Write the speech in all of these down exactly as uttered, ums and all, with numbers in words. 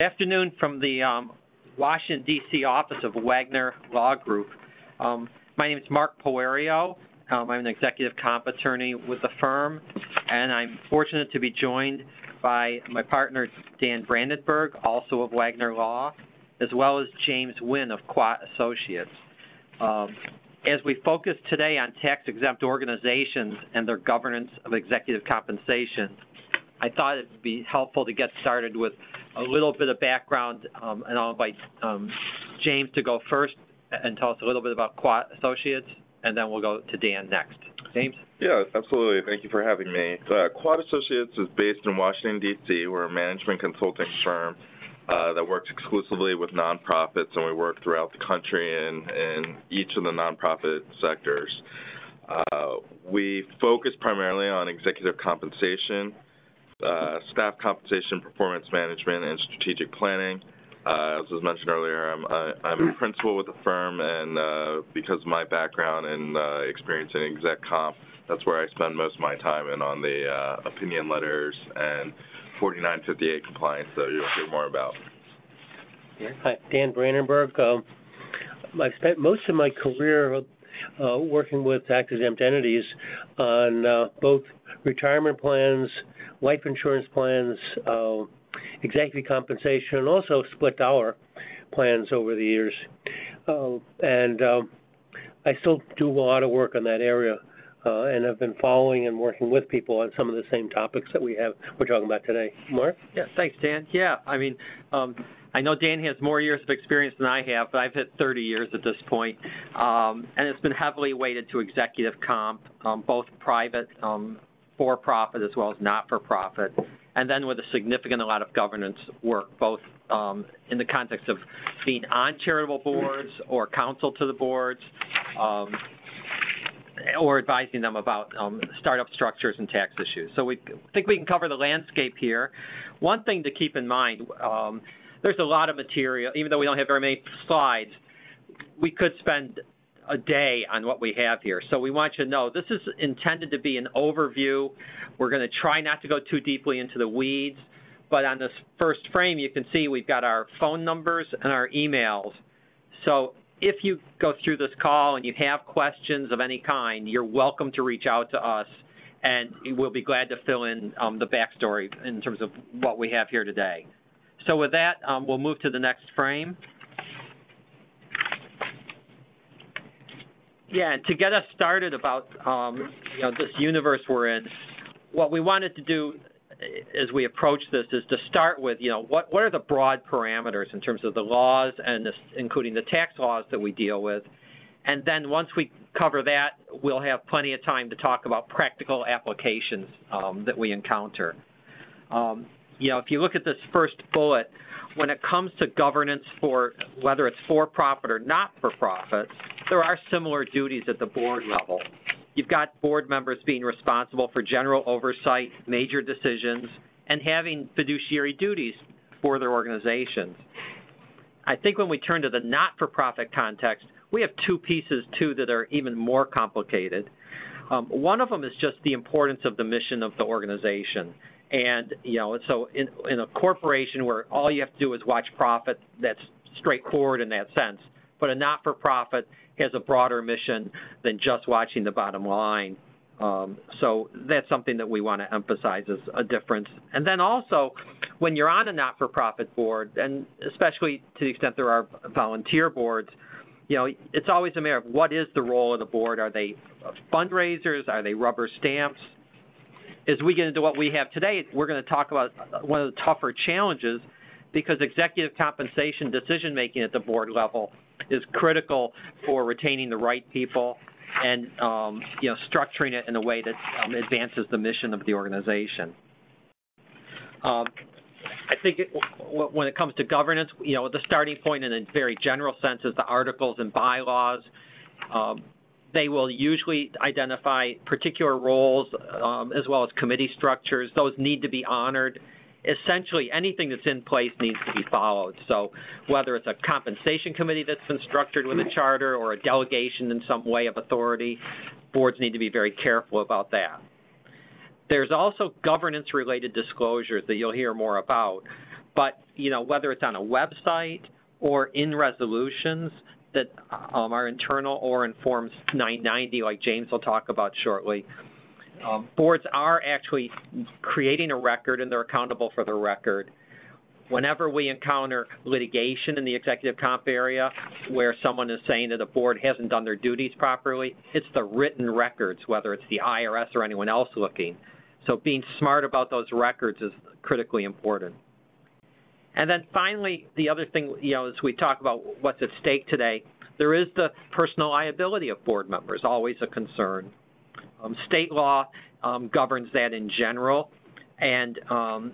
Afternoon from the um, Washington, D C office of Wagner Law Group. Um, my name is Mark Poerio. Um, I'm an executive comp attorney with the firm, and I'm fortunate to be joined by my partner, Dan Brandenburg, also of Wagner Law, as well as James Wynn of Quatt Associates. Um, as we focus today on tax-exempt organizations and their governance of executive compensation, I thought it would be helpful to get started with a little bit of background, um, and I'll invite um, James to go first and tell us a little bit about Quatt Associates, and then we'll go to Dan next. James? Yeah, absolutely. Thank you for having me. Uh, Quatt Associates is based in Washington, D C We're a management consulting firm uh, that works exclusively with nonprofits, and we work throughout the country in, in each of the nonprofit sectors. Uh, we focus primarily on executive compensation, Uh, staff compensation, performance management, and strategic planning. Uh, as was mentioned earlier, I'm, I, I'm a principal with the firm, and uh, because of my background and uh, experience in exec comp, that's where I spend most of my time, and on the uh, opinion letters and forty-nine fifty-eight compliance that you'll hear more about. Hi, Dan Brandenburg. Um, I've spent most of my career uh, working with tax-exempt entities on uh, both retirement plans, life insurance plans, uh, executive compensation, and also split dollar plans over the years. Uh, and uh, I still do a lot of work on that area, uh, and have been following and working with people on some of the same topics that we have, we're talking about today. Mark? Yeah, thanks, Dan. Yeah, I mean, um, I know Dan has more years of experience than I have, but I've hit thirty years at this point, um, and it's been heavily weighted to executive comp, um, both private, um, for-profit as well as not-for-profit, and then with a significant amount of governance work, both um, in the context of being on charitable boards or counsel to the boards, um, or advising them about um, startup structures and tax issues. So we think we can cover the landscape here. One thing to keep in mind, um, there's a lot of material. Even though we don't have very many slides, we could spend a day on what we have here. So we want you to know this is intended to be an overview. We're going to try not to go too deeply into the weeds, but on this first frame you can see we've got our phone numbers and our emails. So if you go through this call and you have questions of any kind, you're welcome to reach out to us, and we'll be glad to fill in um, the backstory in terms of what we have here today. So with that, um, we'll move to the next frame. Yeah, and to get us started about um, you know, this universe we're in, what we wanted to do as we approach this is to start with, you know, what, what are the broad parameters in terms of the laws, and this, including the tax laws that we deal with. And then once we cover that, we'll have plenty of time to talk about practical applications um, that we encounter. Um, you know, if you look at this first bullet, when it comes to governance for whether it's for-profit or not-for-profit, there are similar duties at the board level. You've got board members being responsible for general oversight, major decisions, and having fiduciary duties for their organizations. I think when we turn to the not-for-profit context, we have two pieces, too, that are even more complicated. Um, one of them is just the importance of the mission of the organization. And, you know, so in, in a corporation where all you have to do is watch profit, that's straightforward in that sense. But a not-for-profit has a broader mission than just watching the bottom line. Um, so that's something that we want to emphasize as a difference. And then also, when you're on a not-for-profit board, and especially to the extent there are volunteer boards, you know, it's always a matter of what is the role of the board. Are they fundraisers? Are they rubber stamps? As we get into what we have today, we're going to talk about one of the tougher challenges, because executive compensation decision-making at the board level is critical for retaining the right people and um, you know, structuring it in a way that um, advances the mission of the organization. Um, I think it, w when it comes to governance, you know, the starting point in a very general sense is the articles and bylaws. Um, They will usually identify particular roles um, as well as committee structures. Those need to be honored. Essentially, anything that's in place needs to be followed. So whether it's a compensation committee that's been structured with a charter or a delegation in some way of authority, boards need to be very careful about that. There's also governance-related disclosures that you'll hear more about. But, you know, whether it's on a website or in resolutions that um, are internal or in Forms nine ninety, like James will talk about shortly, um, boards are actually creating a record and they're accountable for the record. Whenever we encounter litigation in the executive comp area where someone is saying that a board hasn't done their duties properly, it's the written records, whether it's the I R S or anyone else looking. So being smart about those records is critically important. And then finally, the other thing, you know, as we talk about what's at stake today, there is the personal liability of board members, always a concern. Um, state law um, governs that in general, and um,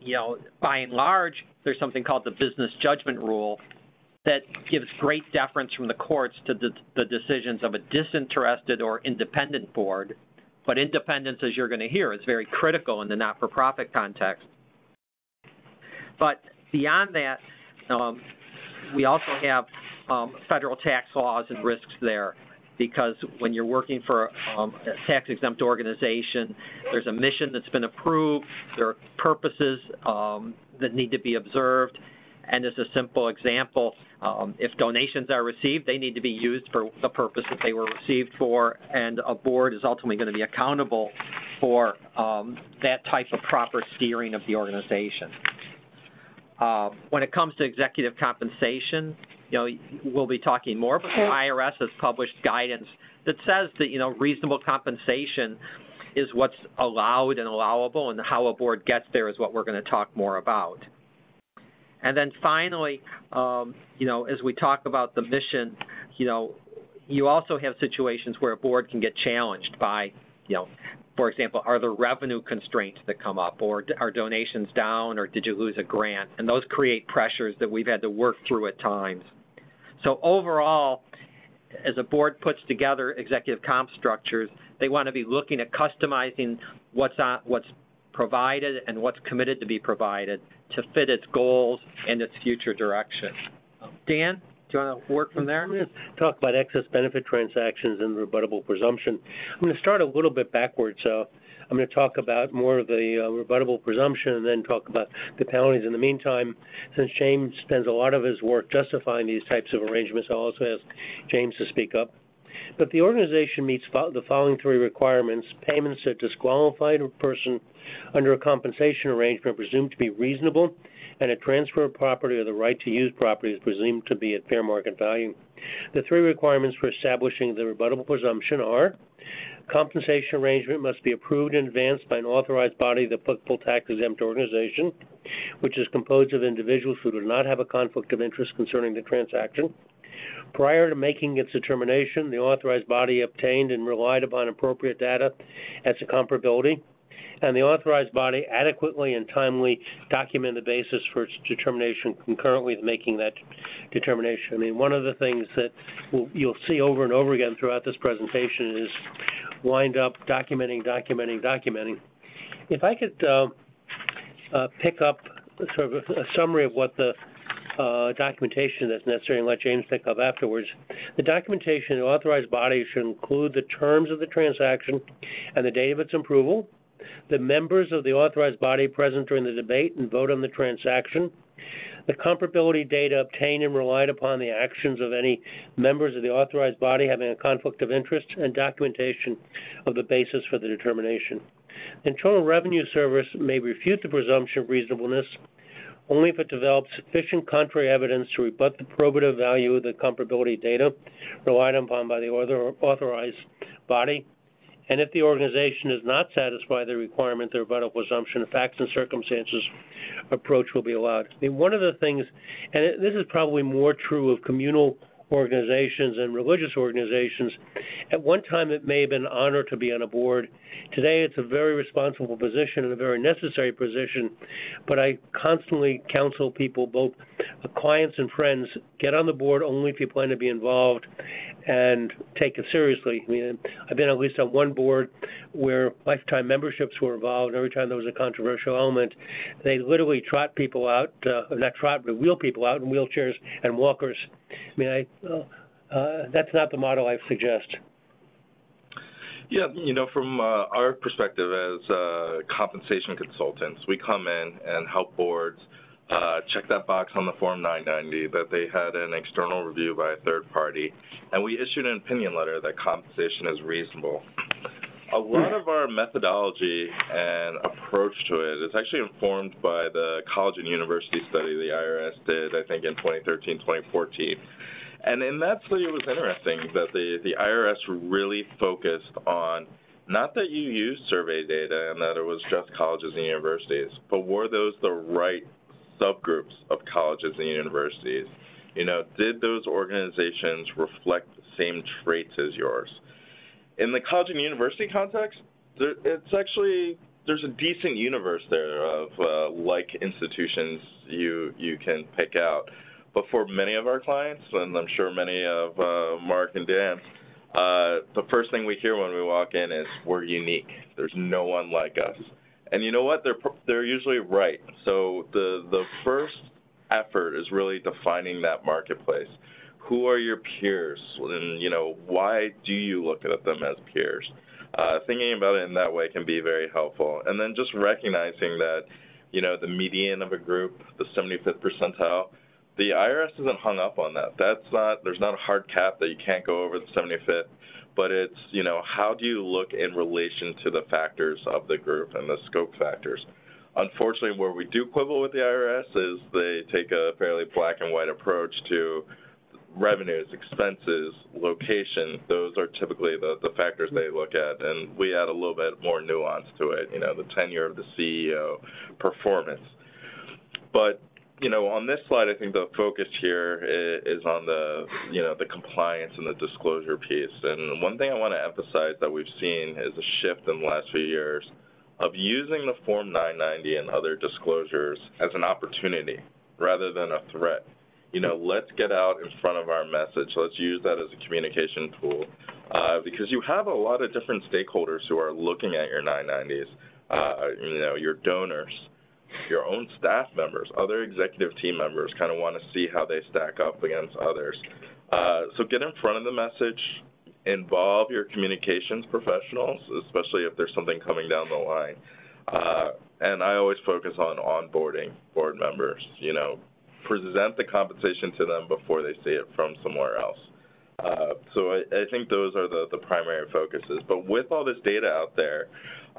you know, by and large, there's something called the business judgment rule that gives great deference from the courts to the, the decisions of a disinterested or independent board. But independence, as you're going to hear, is very critical in the not-for-profit context. But beyond that, um, we also have um, federal tax laws and risks there, because when you're working for um, a tax-exempt organization, there's a mission that's been approved, there are purposes um, that need to be observed, and as a simple example, um, if donations are received, they need to be used for the purpose that they were received for, and a board is ultimately going to be accountable for um, that type of proper steering of the organization. Uh, when it comes to executive compensation, you know, we'll be talking more, but the I R S has published guidance that says that, you know, reasonable compensation is what's allowed and allowable, and how a board gets there is what we're going to talk more about. And then finally, um, you know, as we talk about the mission, you know, you also have situations where a board can get challenged by, you know, for example, are there revenue constraints that come up, or are donations down, or did you lose a grant? And those create pressures that we've had to work through at times. So overall, as a board puts together executive comp structures, they want to be looking at customizing what's on, what's provided and what's committed to be provided to fit its goals and its future direction. Dan, do you want to work from there? I'm going to talk about excess benefit transactions and rebuttable presumption. I'm going to start a little bit backwards. Uh, I'm going to talk about more of the uh, rebuttable presumption and then talk about the penalties. In the meantime, since James spends a lot of his work justifying these types of arrangements, I'll also ask James to speak up. But the organization meets fo- the following three requirements. Payments that disqualify a person under a compensation arrangement are presumed to be reasonable, and a transfer of property or the right to use property is presumed to be at fair market value. The three requirements for establishing the rebuttable presumption are: compensation arrangement must be approved in advance by an authorized body of the applicable tax-exempt organization, which is composed of individuals who do not have a conflict of interest concerning the transaction. Prior to making its determination, the authorized body obtained and relied upon appropriate data as to comparability, and the authorized body adequately and timely document the basis for its determination concurrently with making that determination. I mean, one of the things that we'll, you'll see over and over again throughout this presentation is wind up documenting, documenting, documenting. If I could uh, uh, pick up sort of a, a summary of what the Uh, documentation that's necessary and let James pick up afterwards. The documentation in the authorized body should include the terms of the transaction and the date of its approval, the members of the authorized body present during the debate and vote on the transaction, the comparability data obtained and relied upon the actions of any members of the authorized body having a conflict of interest, and documentation of the basis for the determination. The Internal Revenue Service may refute the presumption of reasonableness only if it develops sufficient contrary evidence to rebut the probative value of the comparability data relied upon by the author, authorized body, and if the organization does not satisfy the requirement, the rebuttable presumption of facts and circumstances approach will be allowed. I mean, one of the things, and it, this is probably more true of communal organizations and religious organizations, at one time it may have been an honor to be on a board. Today it's a very responsible position and a very necessary position, but I constantly counsel people, both clients and friends, get on the board only if you plan to be involved and take it seriously. I mean, I've been at least on one board where lifetime memberships were involved, and every time there was a controversial element, they literally trot people out, uh, not trot, but wheel people out in wheelchairs and walkers. I mean, I, uh, uh, that's not the model I suggest. Yeah, you know, from uh, our perspective as uh, compensation consultants, we come in and help boards uh, check that box on the Form nine ninety that they had an external review by a third party, and we issued an opinion letter that compensation is reasonable. A lot of our methodology and approach to it is actually informed by the college and university study the I R S did, I think, in twenty thirteen, twenty fourteen. And in that study, it was interesting that the, the I R S really focused on not that you used survey data and that it was just colleges and universities, but were those the right subgroups of colleges and universities? You know, did those organizations reflect the same traits as yours? In the college and university context, there, it's actually, there's a decent universe there of uh, like institutions you you can pick out. But for many of our clients, and I'm sure many of uh, Mark and Dan, uh, the first thing we hear when we walk in is we're unique. There's no one like us. And you know what? They're they're usually right. So the the first effort is really defining that marketplace. Who are your peers, and, you know, why do you look at them as peers? Uh, thinking about it in that way can be very helpful. And then just recognizing that, you know, the median of a group, the seventy-fifth percentile, the I R S isn't hung up on that. That's not, there's not a hard cap that you can't go over the seventy-fifth, but it's, you know, how do you look in relation to the factors of the group and the scope factors? Unfortunately, where we do quibble with the I R S is they take a fairly black and white approach to revenues, expenses, location. Those are typically the, the factors they look at, and we add a little bit more nuance to it, you know, the tenure of the C E O, performance. But, you know, on this slide, I think the focus here is on the, you know, the compliance and the disclosure piece. And one thing I want to emphasize that we've seen is a shift in the last few years of using the Form nine ninety and other disclosures as an opportunity rather than a threat. You know, let's get out in front of our message. Let's use that as a communication tool uh, because you have a lot of different stakeholders who are looking at your nine nineties, uh, you know, your donors, your own staff members, other executive team members kind of want to see how they stack up against others. Uh, so get in front of the message, involve your communications professionals, especially if there's something coming down the line. Uh, and I always focus on onboarding board members, you know, present the compensation to them before they see it from somewhere else. Uh, so I, I think those are the, the primary focuses. But with all this data out there,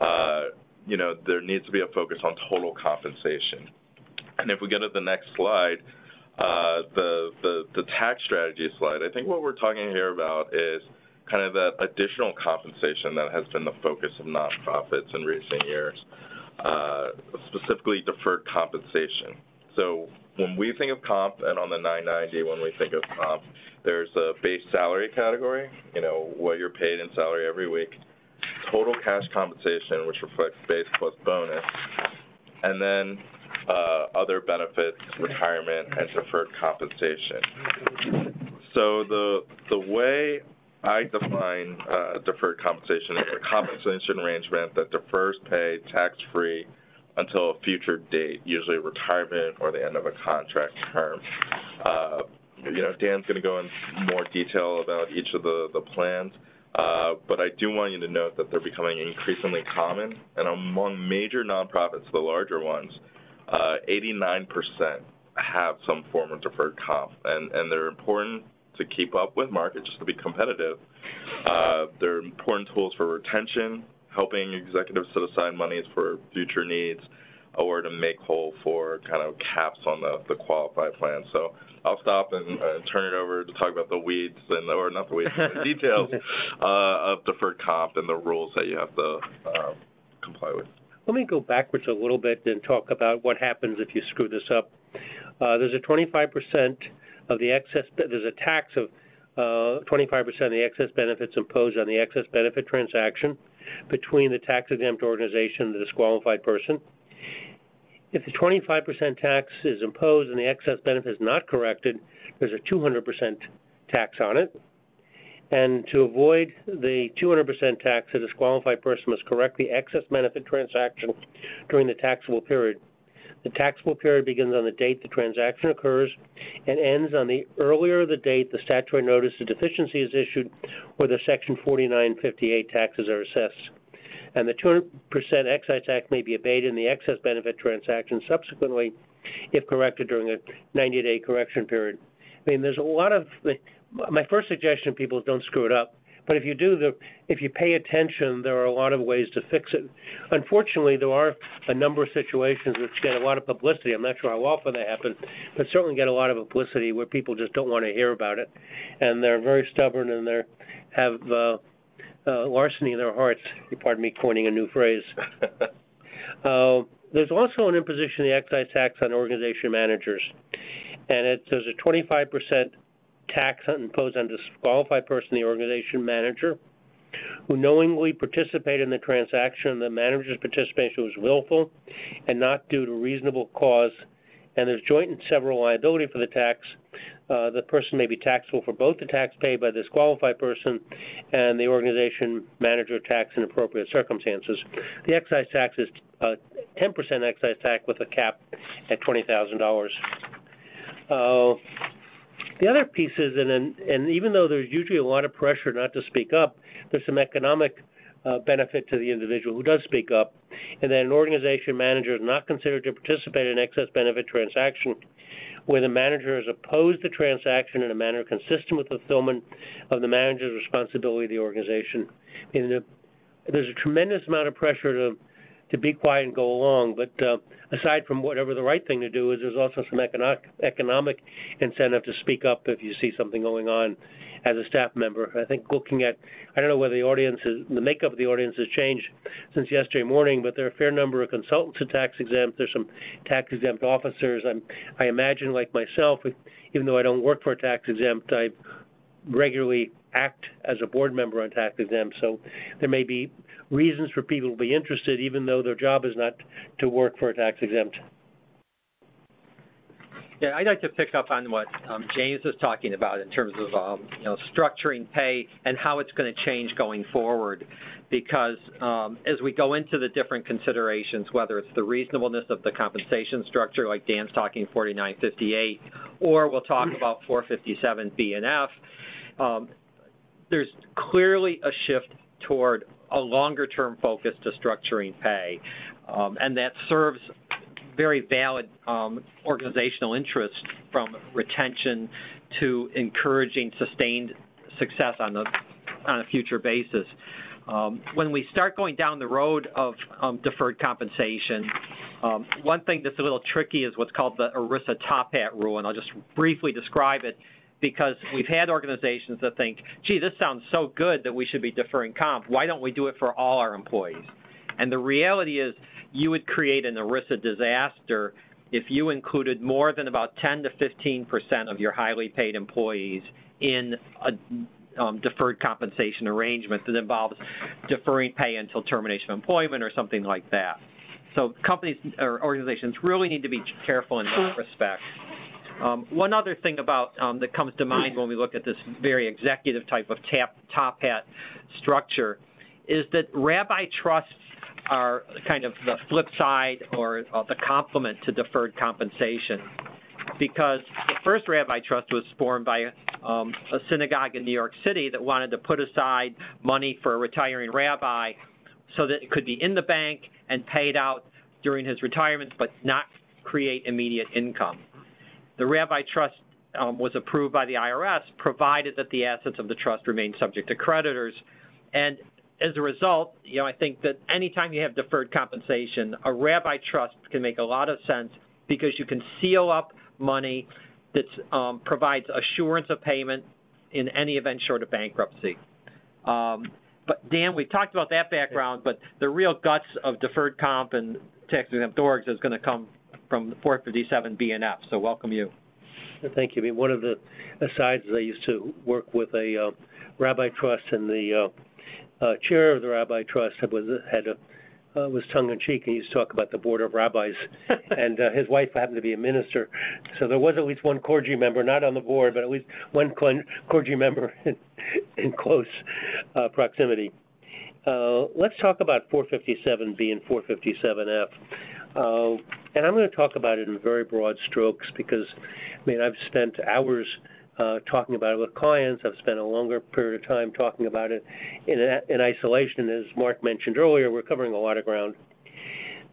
uh, you know, there needs to be a focus on total compensation. And if we go to the next slide, uh, the, the, the tax strategy slide, I think what we're talking here about is kind of that additional compensation that has been the focus of nonprofits in recent years, uh, specifically deferred compensation. So when we think of comp, and on the nine ninety, when we think of comp, there's a base salary category, you know, what you're paid in salary every week, total cash compensation, which reflects base plus bonus, and then uh, other benefits, retirement, and deferred compensation. So the, the way I define uh, deferred compensation is a compensation arrangement that defers pay tax-free until a future date, usually retirement or the end of a contract term. Uh, you know, Dan's going to go in more detail about each of the, the plans, uh, but I do want you to note that they're becoming increasingly common, and among major nonprofits, the larger ones, uh, eighty-nine percent have some form of deferred comp, and, and they're important to keep up with market just to be competitive. Uh, they're important tools for retention, helping executives set aside monies for future needs or to make whole for kind of caps on the, the qualified plan. So I'll stop and uh, turn it over to talk about the weeds, and or not the weeds, the details uh, of deferred comp and the rules that you have to uh, comply with. Let me go backwards a little bit and talk about what happens if you screw this up. Uh, there's a twenty-five percent of the excess, there's a tax of uh, twenty-five percent of the excess benefits imposed on the excess benefit transaction between the tax-exempt organization and the disqualified person. If the twenty-five percent tax is imposed and the excess benefit is not corrected, there's a two hundred percent tax on it. And to avoid the two hundred percent tax, the disqualified person must correct the excess benefit transaction during the taxable period. The taxable period begins on the date the transaction occurs and ends on the earlier the date the statutory notice of deficiency is issued or the Section forty-nine fifty-eight taxes are assessed. And the two hundred percent excise tax may be abated in the excess benefit transaction subsequently if corrected during a ninety-day correction period. I mean, there's a lot of – my first suggestion to people is don't screw it up. But if you do, the, if you pay attention, there are a lot of ways to fix it. Unfortunately, there are a number of situations which get a lot of publicity. I'm not sure how often they happen, but certainly get a lot of publicity where people just don't want to hear about it. And they're very stubborn and they have uh, uh, larceny in their hearts. Pardon me coining a new phrase. uh, there's also an imposition of the excise tax on organization managers. And it, there's a twenty-five percent tax imposed on disqualified person, the organization manager, who knowingly participated in the transaction. The manager's participation was willful and not due to reasonable cause, and there's joint and several liability for the tax. Uh, the person may be taxable for both the tax paid by the disqualified person and the organization manager tax in appropriate circumstances. The excise tax is uh, ten percent excise tax with a cap at twenty thousand dollars. Uh, The other piece is, and, and even though there's usually a lot of pressure not to speak up, there's some economic uh, benefit to the individual who does speak up, and that an organization manager is not considered to participate in an excess benefit transaction where the manager has opposed the transaction in a manner consistent with the fulfillment of the manager's responsibility to the organization. And the, there's a tremendous amount of pressure to to be quiet and go along, but uh, aside from whatever the right thing to do is, there's also some economic, economic incentive to speak up if you see something going on as a staff member. I think looking at, I don't know whether the audience is, the makeup of the audience has changed since yesterday morning, but there are a fair number of consultants who tax exempt. There's some tax exempt officers. I'm, I imagine, like myself, even though I don't work for a tax exempt, I regularly act as a board member on tax exempt, so there may be reasons for people to be interested even though their job is not to work for a tax exempt. Yeah, I'd like to pick up on what um, James was talking about in terms of um, you know, structuring pay and how it's going to change going forward, because um, as we go into the different considerations, whether it's the reasonableness of the compensation structure, like Dan's talking forty-nine fifty-eight, or we'll talk about four fifty-seven B and F, um, there's clearly a shift toward a longer-term focus to structuring pay, um, and that serves very valid um, organizational interests, from retention to encouraging sustained success on, the, on a future basis. Um, when we start going down the road of um, deferred compensation, um, one thing that's a little tricky is what's called the ERISA top hat rule, and I'll just briefly describe it, because we've had organizations that think, gee, this sounds so good that we should be deferring comp. Why don't we do it for all our employees? And the reality is you would create an ERISA disaster if you included more than about ten to fifteen percent of your highly paid employees in a um, deferred compensation arrangement that involves deferring pay until termination of employment or something like that. So companies or organizations really need to be careful in that respect. Um, one other thing about um, that comes to mind when we look at this very executive type of tap, top hat structure is that rabbi trusts are kind of the flip side or uh, the complement to deferred compensation, because the first rabbi trust was formed by um, a synagogue in New York City that wanted to put aside money for a retiring rabbi so that it could be in the bank and paid out during his retirement but not create immediate income. The Rabbi Trust um, was approved by the I R S, provided that the assets of the trust remain subject to creditors. And as a result, you know, I think that anytime you have deferred compensation, a Rabbi Trust can make a lot of sense, because you can seal up money that um, provides assurance of payment in any event short of bankruptcy. Um, but, Dan, we've talked about that background, but the real guts of deferred comp and tax-exempt orgs is going to come from four fifty-seven B and F, so welcome you. Thank you. I mean, one of the asides is I used to work with a uh, rabbi trust, and the uh, uh, chair of the rabbi trust was had a, uh, was tongue-in-cheek, and he used to talk about the board of rabbis, and uh, his wife happened to be a minister, so there was at least one clergy member, not on the board, but at least one clergy member in, in close uh, proximity. Uh, let's talk about four fifty-seven B and four fifty-seven F. Uh, and I'm going to talk about it in very broad strokes, because, I mean, I've spent hours uh, talking about it with clients. I've spent a longer period of time talking about it in, in isolation. As Mark mentioned earlier, we're covering a lot of ground.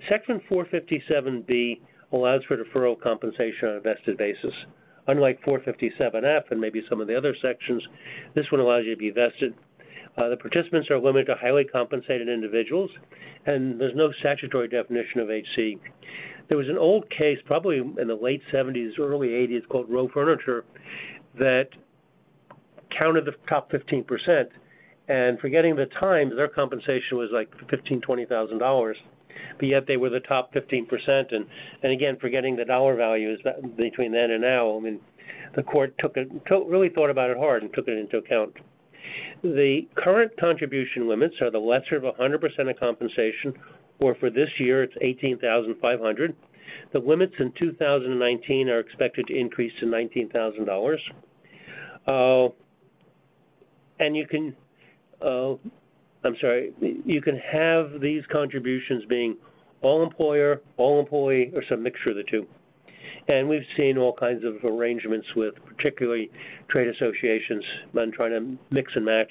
Section four fifty-seven B allows for deferral compensation on a vested basis. Unlike four fifty-seven F and maybe some of the other sections, this one allows you to be vested. Uh, the participants are limited to highly compensated individuals, and there's no statutory definition of H C. There was an old case, probably in the late seventies, early eighties, called Rowe Furniture, that counted the top fifteen percent, and forgetting the times, their compensation was like fifteen thousand dollars, twenty thousand dollars. But yet they were the top fifteen percent, and, and again, forgetting the dollar values between then and now. I mean, the court took it, really thought about it hard and took it into account. The current contribution limits are the lesser of one hundred percent of compensation, or for this year, it's eighteen thousand five hundred dollars. The limits in two thousand nineteen are expected to increase to nineteen thousand dollars. Uh, and you can... Uh, I'm sorry, you can have these contributions being all employer, all employee, or some mixture of the two. And we've seen all kinds of arrangements with particularly trade associations and trying to mix and match.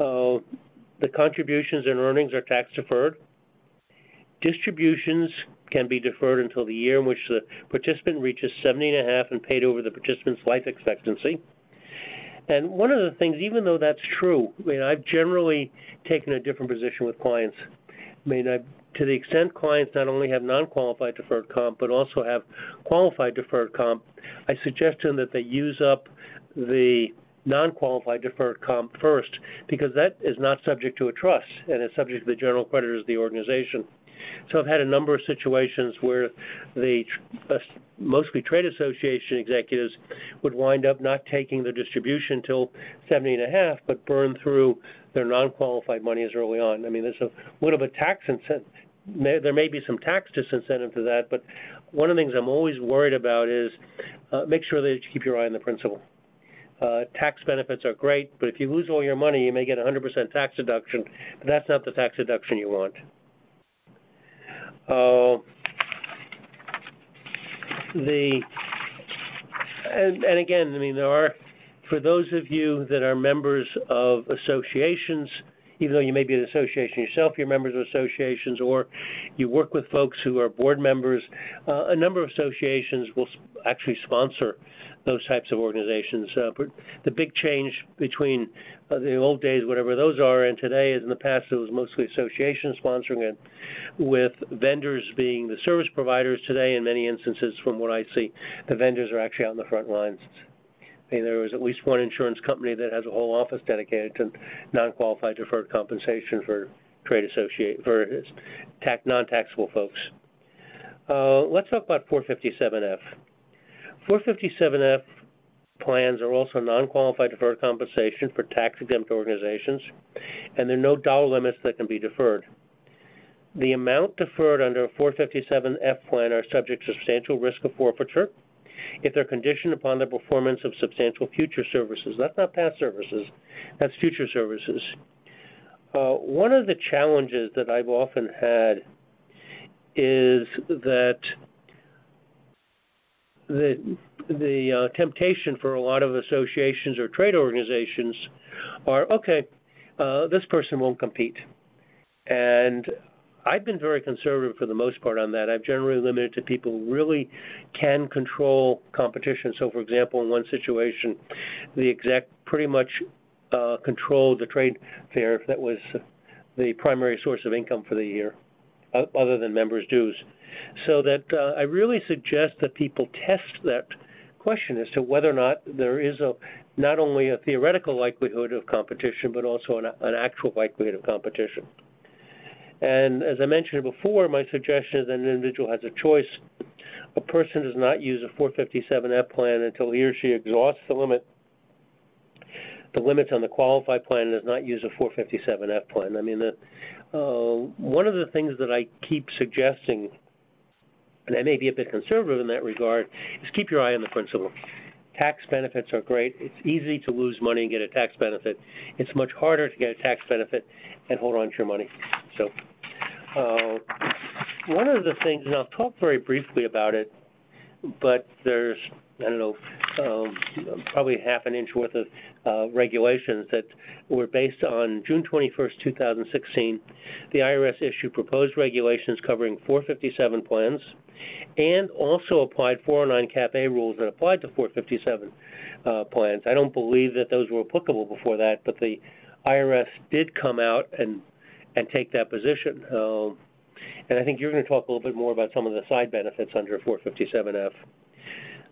Uh, the contributions and earnings are tax deferred. Distributions can be deferred until the year in which the participant reaches seventy and a half and paid over the participant's life expectancy. And one of the things, even though that's true, I mean, I've generally taken a different position with clients. I mean, I've, to the extent clients not only have non-qualified deferred comp, but also have qualified deferred comp, I suggest to them that they use up the non-qualified deferred comp first, because that is not subject to a trust and is subject to the general creditors of the organization. So I've had a number of situations where the uh, mostly trade association executives would wind up not taking their distribution until seventy and a half, but burn through their non-qualified monies early on. I mean, there's a little bit of tax incentive. There may be some tax disincentive to that, but one of the things I'm always worried about is uh, make sure that you keep your eye on the principal. Uh, tax benefits are great, but if you lose all your money, you may get one hundred percent tax deduction, but that's not the tax deduction you want. Uh, the and, and again, I mean, there are, for those of you that are members of associations, even though you may be an association yourself, you're members of associations, or you work with folks who are board members, uh, a number of associations will sp- actually sponsor those types of organizations. Uh, the big change between uh, the old days, whatever those are, and today is in the past it was mostly associations sponsoring it, with vendors being the service providers today in many instances. From what I see, the vendors are actually out on the front lines. I mean, there was at least one insurance company that has a whole office dedicated to non-qualified deferred compensation for trade associate for tax, non-taxable folks. Uh, let's talk about four fifty-seven F. four fifty-seven F plans are also non-qualified deferred compensation for tax-exempt organizations, and there are no dollar limits that can be deferred. The amount deferred under a four fifty-seven F plan are subject to substantial risk of forfeiture if they're conditioned upon the performance of substantial future services. That's not past services, that's future services. Uh, one of the challenges that I've often had is that the the uh, temptation for a lot of associations or trade organizations are, okay, uh, this person won't compete. And I've been very conservative for the most part on that. I've generally limited to people who really can control competition. So, for example, in one situation, the exec pretty much uh, controlled the trade fair that was the primary source of income for the year, other than members' dues. So that uh, I really suggest that people test that question as to whether or not there is a not only a theoretical likelihood of competition, but also an, an actual likelihood of competition. And as I mentioned before, my suggestion is that an individual has a choice. A person does not use a four fifty-seven F plan until he or she exhausts the limit. The limits on the qualified plan does not use a four fifty-seven F plan. I mean, the, uh, one of the things that I keep suggesting, and I may be a bit conservative in that regard, is keep your eye on the principal. Tax benefits are great. It's easy to lose money and get a tax benefit. It's much harder to get a tax benefit and hold on to your money. So uh, one of the things, and I'll talk very briefly about it, but there's I don't know, um, probably half an inch worth of uh, regulations that were based on June twenty-first, two thousand sixteen. The I R S issued proposed regulations covering four fifty-seven plans and also applied four oh nine Cap A rules that applied to four fifty-seven uh, plans. I don't believe that those were applicable before that, but the I R S did come out and and take that position. Uh, and I think you're going to talk a little bit more about some of the side benefits under four fifty-seven F.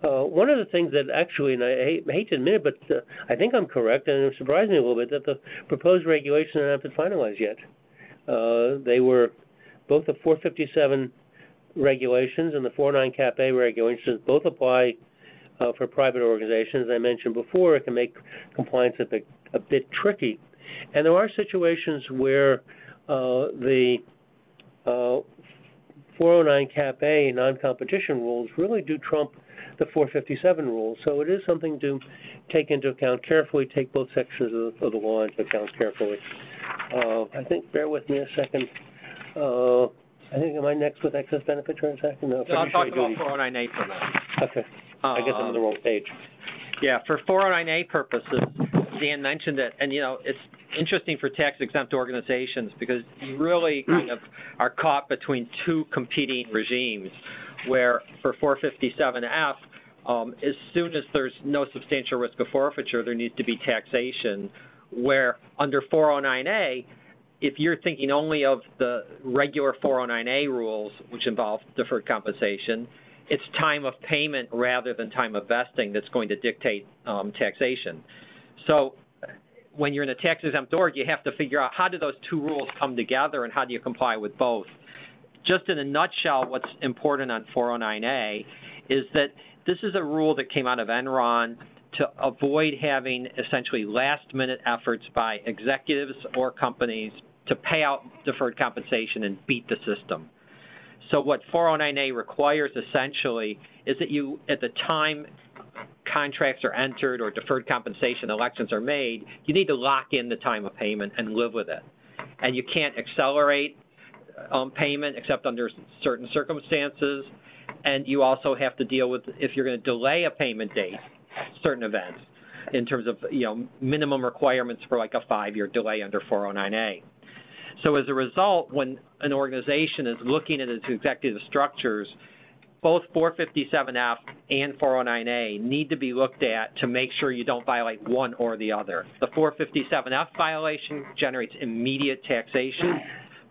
Uh, one of the things that actually, and I hate, hate to admit it, but uh, I think I'm correct, and it surprised me a little bit that the proposed regulations have not been finalized yet. Uh, they were both the four fifty-seven regulations and the four oh nine Cap A regulations both apply uh, for private organizations. As I mentioned before, it can make compliance a bit, a bit tricky. And there are situations where uh, the uh, four oh nine Cap A non-competition rules really do trump the four fifty-seven rules. So it is something to take into account carefully, take both sections of the, of the law into account carefully. Uh, I think, bear with me a second. Uh, I think, am I next with excess benefit transaction? No, no I'm talking about four oh nine A for now. Okay. Um, I guess I'm on the wrong page. Yeah, for four oh nine A purposes, Dan mentioned it, and, you know, it's interesting for tax-exempt organizations because you really kind of are caught between two competing regimes, where for four fifty-seven F, um, as soon as there's no substantial risk of forfeiture, there needs to be taxation, where under four oh nine A, if you're thinking only of the regular four oh nine A rules, which involve deferred compensation, it's time of payment rather than time of vesting that's going to dictate um, taxation. So when you're in a tax-exempt org, you have to figure out how do those two rules come together and how do you comply with both. Just in a nutshell, what's important on four oh nine A is that this is a rule that came out of Enron to avoid having essentially last-minute efforts by executives or companies to pay out deferred compensation and beat the system. So what four oh nine A requires essentially is that you, at the time contracts are entered or deferred compensation elections are made, you need to lock in the time of payment and live with it. And you can't accelerate Um, payment except under certain circumstances, and you also have to deal with, if you're going to delay a payment date, certain events in terms of, you know, minimum requirements for like a five-year delay under four oh nine A. So as a result, when an organization is looking at its executive structures, both four fifty-seven F and four oh nine A need to be looked at to make sure you don't violate one or the other. The four fifty-seven F violation generates immediate taxation.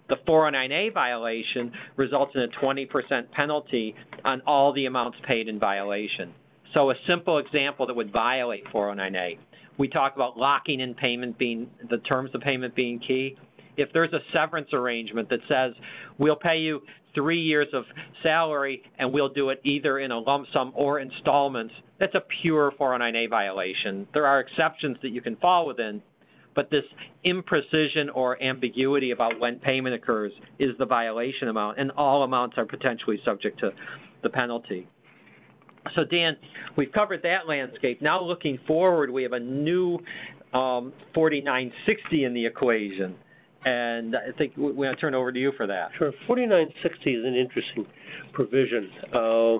The four oh nine A violation results in a twenty percent penalty on all the amounts paid in violation. So a simple example that would violate four oh nine A, we talk about locking in payment being, the terms of payment being key. If there's a severance arrangement that says we'll pay you three years of salary and we'll do it either in a lump sum or installments, that's a pure four oh nine A violation. There are exceptions that you can fall within, but this imprecision or ambiguity about when payment occurs is the violation amount, and all amounts are potentially subject to the penalty. So, Dan, we've covered that landscape. Now looking forward, we have a new um, forty-nine sixty in the equation, and I think we're going to turn over to you for that. Sure. forty-nine sixty is an interesting provision. Uh,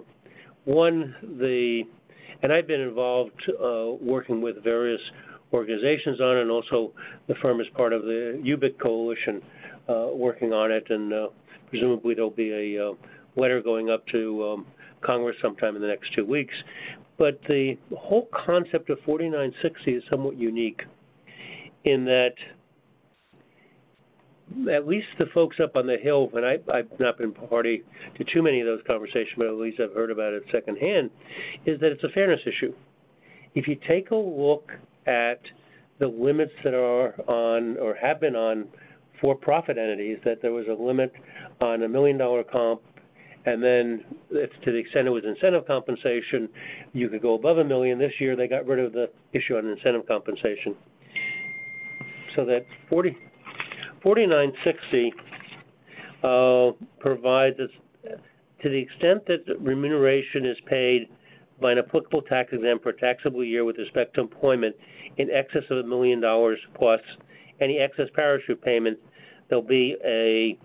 one, the – and I've been involved uh, working with various organizations on, and also the firm is part of the U B I C coalition uh, working on it, and uh, presumably there'll be a uh, letter going up to um, Congress sometime in the next two weeks. But the whole concept of forty-nine sixty is somewhat unique in that at least the folks up on the Hill, and I, I've not been party to too many of those conversations, but at least I've heard about it secondhand, is that it's a fairness issue. If you take a look at the limits that are on or have been on for-profit entities, that there was a limit on a million-dollar comp, and then if to the extent it was incentive compensation, you could go above a million. This year they got rid of the issue on incentive compensation. So that forty-nine sixty uh, provides us, to the extent that remuneration is paid by an applicable tax exempt for a taxable year with respect to employment in excess of a million dollars plus any excess parachute payment, there'll be a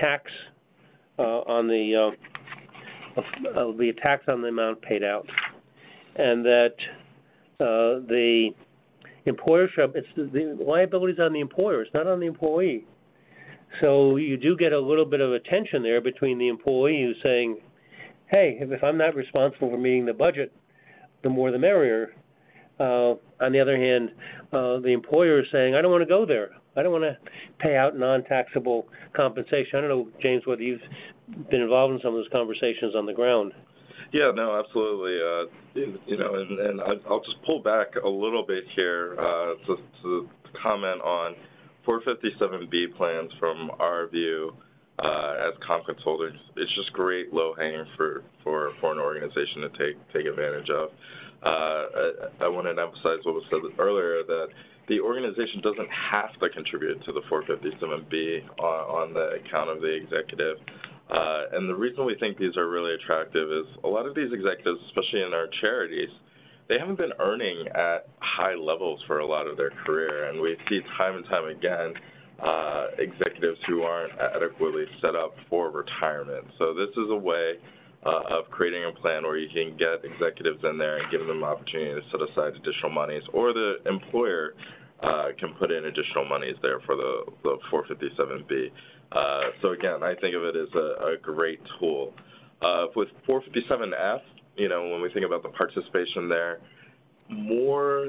tax uh, on the uh, there'll be a tax on the amount paid out. and that uh, the employer shall, it's the liability's on the employer, it's not on the employee. So you do get a little bit of a tension there between the employee who's saying, hey, if, if I'm not responsible for meeting the budget, the more the merrier. Uh, on the other hand, uh, the employer is saying, I don't want to go there. I don't want to pay out non-taxable compensation. I don't know, James, whether you've been involved in some of those conversations on the ground. Yeah, no, absolutely. Uh, you know, and, and I'll just pull back a little bit here uh, to, to comment on four fifty-seven B plans from our view uh, as conference holders. It's just great low-hanging for, for, for an organization to take, take advantage of. Uh, I, I wanted to emphasize what was said earlier, that the organization doesn't have to contribute to the four fifty-seven B on, on the account of the executive. Uh, and the reason we think these are really attractive is a lot of these executives, especially in our charities, they haven't been earning at high levels for a lot of their career. And we see time and time again uh, executives who aren't adequately set up for retirement. So this is a way Uh, of creating a plan where you can get executives in there and give them the opportunity to set aside additional monies, or the employer uh, can put in additional monies there for the, the four fifty-seven B. Uh, so again, I think of it as a, a great tool. Uh, with four fifty-seven F, you know, when we think about the participation there, more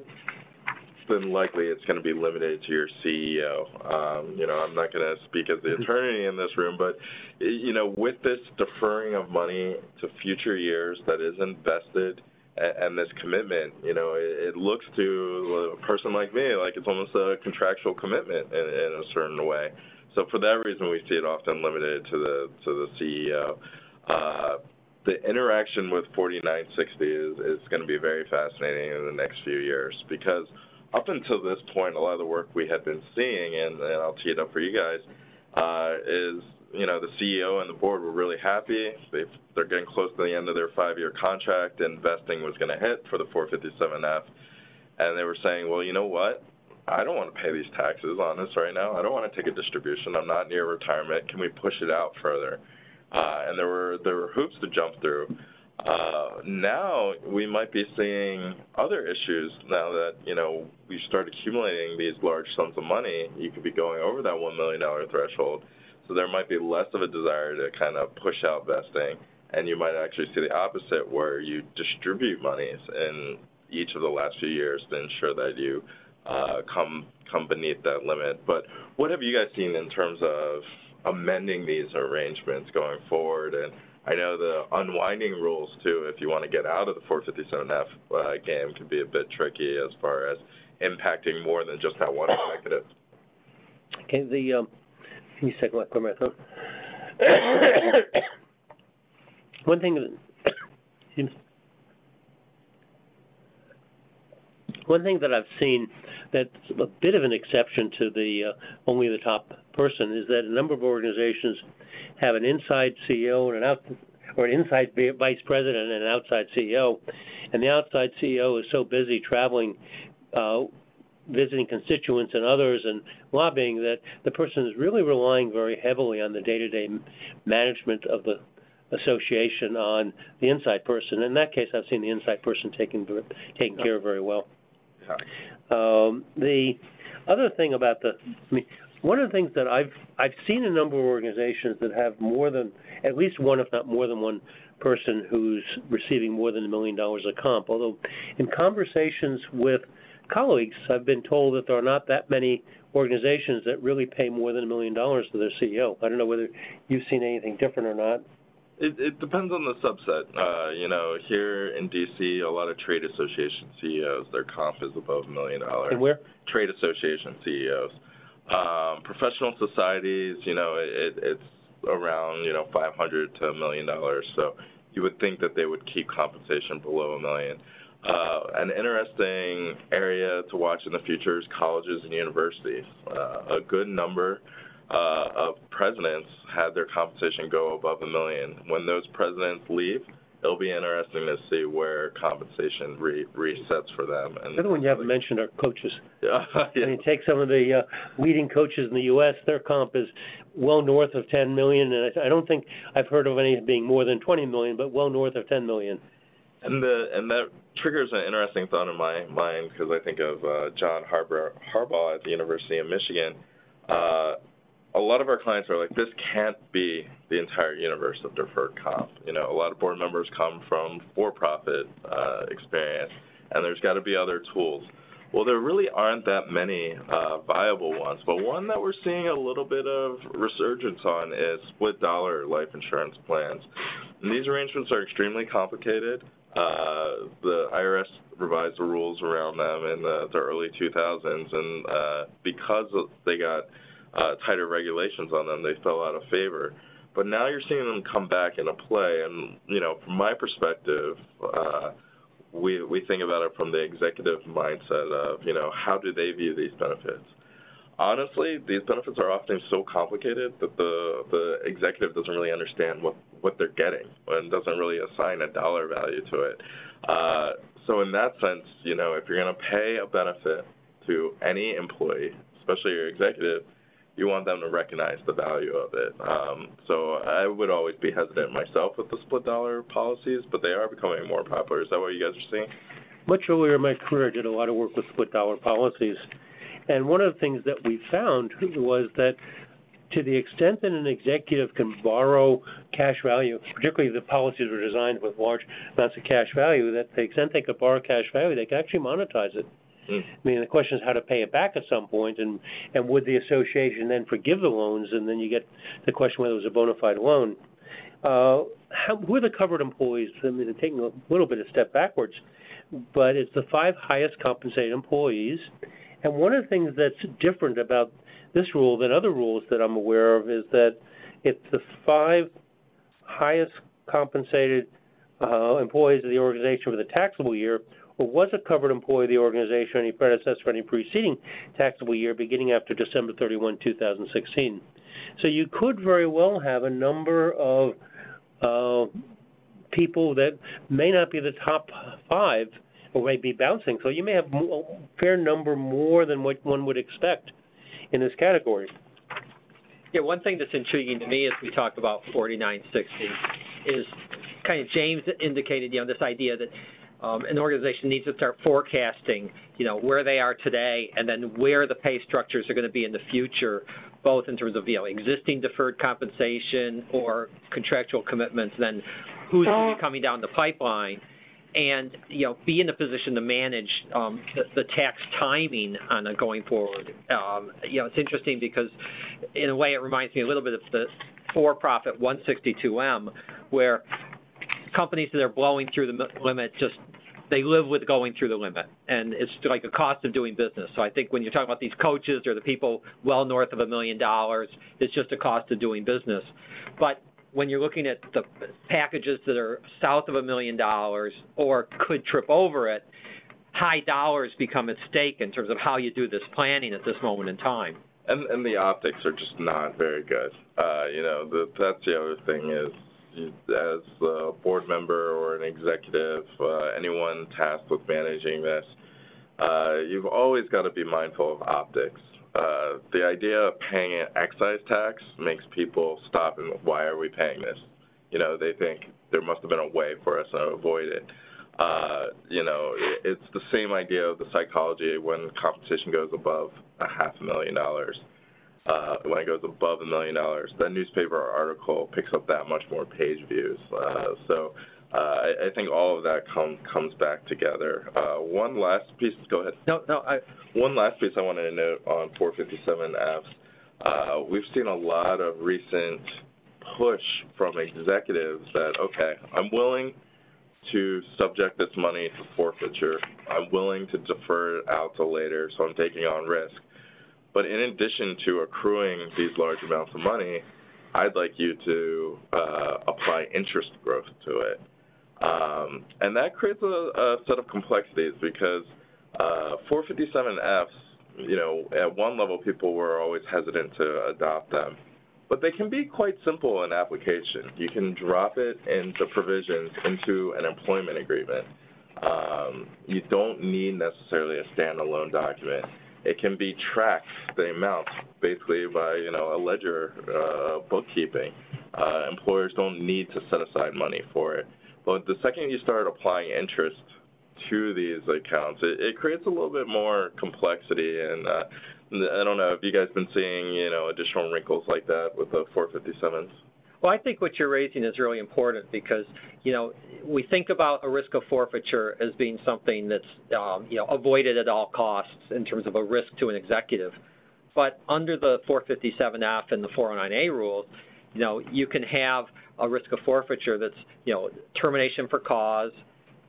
than likely it's going to be limited to your C E O. Um, you know, I'm not going to speak as the attorney in this room, but, you know, with this deferring of money to future years that is invested and this commitment, you know, it, it looks to a person like me like it's almost a contractual commitment in, in a certain way. So for that reason, we see it often limited to the, to the C E O. Uh, The interaction with forty-nine sixty is, is going to be very fascinating in the next few years, because up until this point, a lot of the work we had been seeing, and, and I'll tee it up for you guys, uh, is, you know, the C E O and the board were really happy. They've, they're getting close to the end of their five-year contract, and vesting was going to hit for the four fifty-seven F. And they were saying, well, you know what? I don't want to pay these taxes on this right now. I don't want to take a distribution. I'm not near retirement. Can we push it out further? Uh, and there were, there were hoops to jump through. Uh, now we might be seeing other issues now that, you know, we start accumulating these large sums of money. You could be going over that one million dollars threshold. So there might be less of a desire to kind of push out vesting, and you might actually see the opposite, where you distribute monies in each of the last few years to ensure that you uh, come, come beneath that limit. But what have you guys seen in terms of amending these arrangements going forward? And I know the unwinding rules, too, if you want to get out of the four fifty-seven F uh, game, can be a bit tricky as far as impacting more than just that one executive. Okay, the, um, you said what, come right, huh? One thing, one thing that I've seen that's a bit of an exception to the uh, only the top person is that a number of organizations have an inside C E O and an out, or an inside vice president and an outside C E O, and the outside C E O is so busy traveling, uh, visiting constituents and others and lobbying, that the person is really relying very heavily on the day-to-day management of the association on the inside person. In that case, I've seen the inside person taking taking care of very well. Um, the other thing about the, I mean, one of the things that I've I've seen a number of organizations that have more than, at least one, if not more than one person who's receiving more than a million dollars a comp, although in conversations with colleagues, I've been told that there are not that many organizations that really pay more than a million dollars to their C E O. I don't know whether you've seen anything different or not. It, it depends on the subset. Uh, you know, here in D C, a lot of trade association C E Os, their comp is above a million dollars. And where? Trade association C E Os. Um, professional societies, you know, it, it's around, you know, five hundred to a million dollars. So you would think that they would keep compensation below a million. Uh, an interesting area to watch in the future is colleges and universities. Uh, a good number uh, of presidents had their compensation go above a million. When those presidents leave, it'll be interesting to see where compensation re resets for them. And the other one you haven't mentioned are coaches. Yeah. Yeah. I mean, take some of the uh, leading coaches in the U S Their comp is well north of ten million dollars, and I don't think I've heard of any being more than twenty million dollars, but well north of ten million dollars. And the and that triggers an interesting thought in my mind because I think of uh, John Harbaugh, Harbaugh at the University of Michigan. Uh, a lot of our clients are like, this can't be the entire universe of deferred comp. You know, a lot of board members come from for-profit uh, experience, and there's got to be other tools. Well, there really aren't that many uh, viable ones, but one that we're seeing a little bit of resurgence on is split dollar life insurance plans. And these arrangements are extremely complicated. Uh, the I R S revised the rules around them in the, the early two thousands, and uh, because they got uh, tighter regulations on them, they fell out of favor. But now you're seeing them come back into play, and, you know, from my perspective, uh, we, we think about it from the executive mindset of, you know, how do they view these benefits? Honestly, these benefits are often so complicated that the, the executive doesn't really understand what, what they're getting and doesn't really assign a dollar value to it. Uh, so in that sense, you know, if you're going to pay a benefit to any employee, especially your executive, you want them to recognize the value of it. Um, so I would always be hesitant myself with the split dollar policies, but they are becoming more popular. Is that what you guys are seeing? Much earlier in my career, I did a lot of work with split dollar policies. And one of the things that we found was that to the extent that an executive can borrow cash value, particularly the policies were designed with large amounts of cash value, that to the extent they could borrow cash value, they could actually monetize it. Mm. I mean, the question is how to pay it back at some point, and, and would the association then forgive the loans, and then you get the question whether it was a bona fide loan. Uh, how, who are the covered employees? I mean, they're taking a little bit of step backwards, but it's the five highest compensated employees. And one of the things that's different about this rule than other rules that I'm aware of is that it's the five highest compensated uh, employees of the organization for the taxable year, or was a covered employee of the organization or any predecessor for any preceding taxable year beginning after December thirty-first, two thousand sixteen. So you could very well have a number of uh, people that may not be the top five, or may be bouncing. So you may have a fair number more than what one would expect in this category. Yeah, one thing that's intriguing to me as we talk about forty-nine sixty is kind of James indicated, you know, this idea that um, an organization needs to start forecasting, you know, where they are today and then where the pay structures are going to be in the future, both in terms of, you know, existing deferred compensation or contractual commitments, then who's going to be coming down the pipeline. And, you know, be in a position to manage um, the, the tax timing on a going forward. Um, you know, it's interesting because, in a way, it reminds me a little bit of the for-profit one sixty-two M, where companies that are blowing through the limit just they live with going through the limit, and it's like a cost of doing business. So I think when you're talking about these coaches or the people well north of a million dollars, it's just a cost of doing business. But when you're looking at the packages that are south of a million dollars or could trip over it, high dollars become at stake in terms of how you do this planning at this moment in time. And, and the optics are just not very good. Uh, you know, the, that's the other thing is, as a board member or an executive, uh, anyone tasked with managing this, uh, you've always got to be mindful of optics. Uh, the idea of paying an excise tax makes people stop and why are we paying this? You know, they think there must have been a way for us to avoid it. Uh, you know, it's the same idea of the psychology when compensation goes above a half a million dollars. Uh, when it goes above a million dollars, that newspaper article picks up that much more page views. Uh, so uh, I, I think all of that come, comes back together. Uh, one last piece, go ahead. No, no. I, one last piece I wanted to note on four fifty-seven Fs. Uh, we've seen a lot of recent push from executives that, okay, I'm willing to subject this money to forfeiture. I'm willing to defer it out to later, so I'm taking on risk. But in addition to accruing these large amounts of money, I'd like you to uh, apply interest growth to it. Um, and that creates a, a set of complexities because uh, four fifty-seven Fs, you know, at one level people were always hesitant to adopt them. But they can be quite simple in application. You can drop it into provisions into an employment agreement. Um, you don't need necessarily a standalone document. It can be tracked, the amount, basically by, you know, a ledger uh, bookkeeping. Uh, employers don't need to set aside money for it. But the second you start applying interest to these accounts, it, it creates a little bit more complexity. And uh, I don't know if you guys been seeing, you know, additional wrinkles like that with the four fifty-sevens. Well, I think what you're raising is really important because, you know, we think about a risk of forfeiture as being something that's, um, you know, avoided at all costs in terms of a risk to an executive. But under the four fifty-seven F and the four oh nine A rules, you know, you can have a risk of forfeiture that's, you know, termination for cause,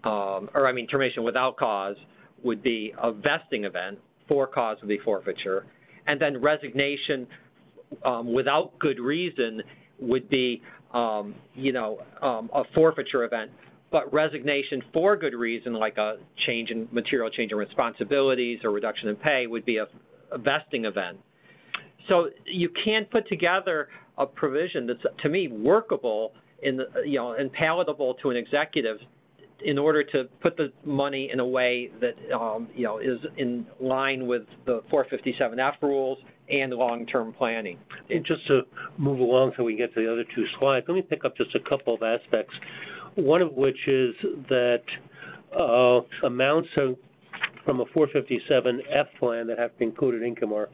um, or I mean termination without cause would be a vesting event, for cause would be forfeiture, and then resignation um, without good reason would be, um, you know, um, a forfeiture event. But resignation for good reason, like a change in material change in responsibilities or reduction in pay, would be a, a vesting event. So you can put together a provision that's, to me, workable in the, you know, and palatable to an executive in order to put the money in a way that um, you know, is in line with the four fifty-seven F rules and long-term planning. And just to move along so we can get to the other two slides, let me pick up just a couple of aspects, one of which is that uh, amounts of, from a four fifty-seven F plan that have to include income are,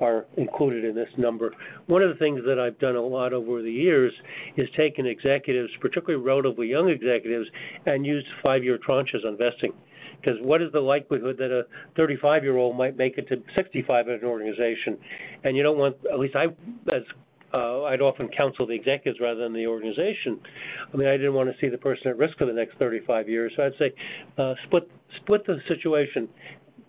are included in this number. One of the things that I've done a lot over the years is taken executives, particularly relatively young executives, and used five-year tranches on vesting. Because what is the likelihood that a thirty-five-year-old might make it to sixty-five at an organization? And you don't want, at least I, as Uh, I'd often counsel the executives rather than the organization. I mean, I didn't want to see the person at risk for the next thirty-five years, so I'd say uh, split split the situation.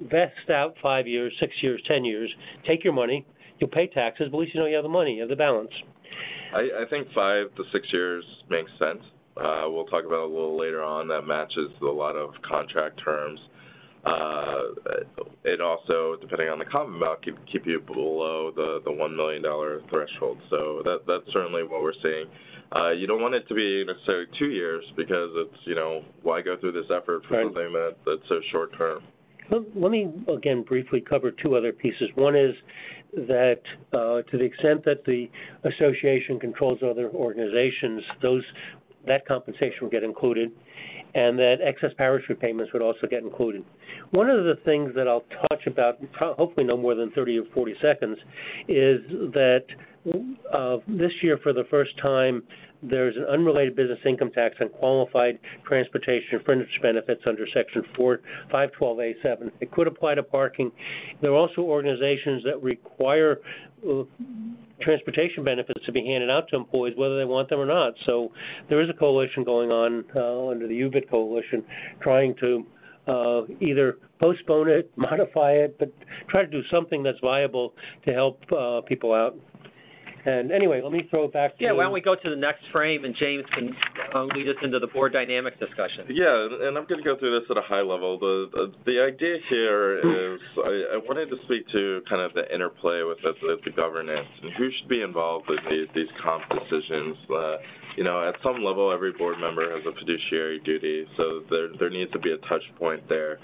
Vest out five years, six years, ten years. Take your money. You'll pay taxes, but at least you know you have the money, you have the balance. I, I think five to six years makes sense. Uh, we'll talk about it a little later on. That matches a lot of contract terms. Uh, it also, depending on the common amount, keep, keep you below the, the one million dollar threshold. So that that's certainly what we're seeing. Uh, you don't want it to be necessarily two years because it's, you know, why go through this effort for right. something that, that's so short term? Well, let me, again, briefly cover two other pieces. One is that uh, to the extent that the association controls other organizations, those that compensation will get included, and that excess parachute payments would also get included. One of the things that I'll touch about, hopefully no more than thirty or forty seconds, is that uh, this year for the first time there's an unrelated business income tax on qualified transportation fringe benefits under Section four, five twelve A seven. It could apply to parking. There are also organizations that require uh, transportation benefits to be handed out to employees whether they want them or not. So there is a coalition going on uh, under the U B I C coalition trying to uh, either postpone it, modify it, but try to do something that's viable to help uh, people out. And anyway, let me throw it back to yeah, you. Yeah, why don't we go to the next frame, and James can uh, lead us into the board dynamics discussion. Yeah, and I'm going to go through this at a high level. The the, the idea here is I, I wanted to speak to kind of the interplay with the, the, the governance and who should be involved with these, these comp decisions. Uh, you know, at some level, every board member has a fiduciary duty, so there, there needs to be a touch point there.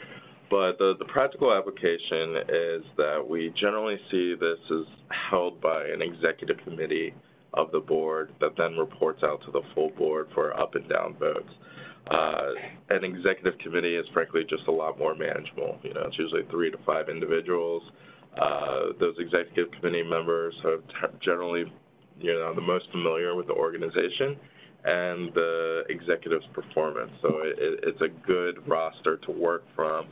But the, the practical application is that we generally see this is held by an executive committee of the board that then reports out to the full board for up and down votes. Uh, an executive committee is frankly just a lot more manageable. You know, it's usually three to five individuals. Uh, those executive committee members are generally, you know, the most familiar with the organization and the executive's performance. So it, it's a good roster to work from.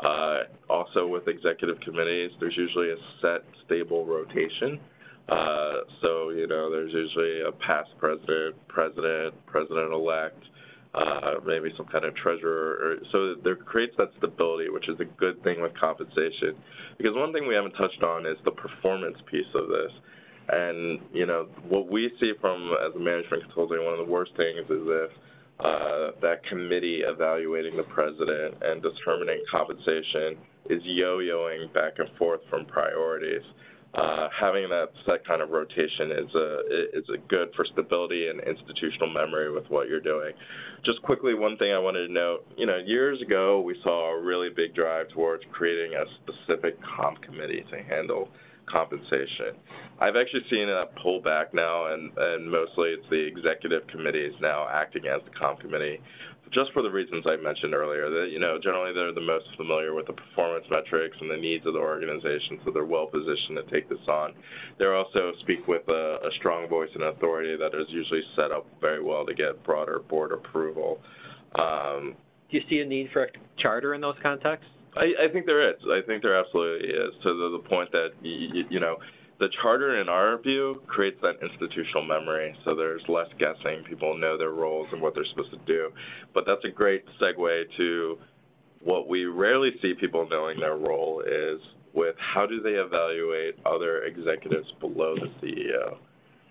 Uh, also with executive committees, there's usually a set, stable rotation. Uh, so, you know, there's usually a past president, president, president-elect, uh, maybe some kind of treasurer. Or, so there creates that stability, which is a good thing with compensation. Because one thing we haven't touched on is the performance piece of this. And, you know, what we see from, as a management consultant, one of the worst things is if Uh, that committee evaluating the president and determining compensation is yo-yoing back and forth from priorities. Uh, having that set kind of rotation is a, is a good for stability and institutional memory with what you're doing. Just quickly, one thing I wanted to note, you know, years ago we saw a really big drive towards creating a specific comp committee to handle compensation. I've actually seen a pullback now, and, and mostly it's the executive committees now acting as the comp committee, just for the reasons I mentioned earlier, that, you know, generally they're the most familiar with the performance metrics and the needs of the organization, so they're well positioned to take this on. They also speak with a, a strong voice and authority that is usually set up very well to get broader board approval. Um, Do you see a need for a charter in those contexts? I, I think there is. I think there absolutely is, to the, the point that, you, you know, the charter, in our view, creates that institutional memory, so there's less guessing. People know their roles and what they're supposed to do. But that's a great segue to what we rarely see people knowing their role is with how do they evaluate other executives below the C E O.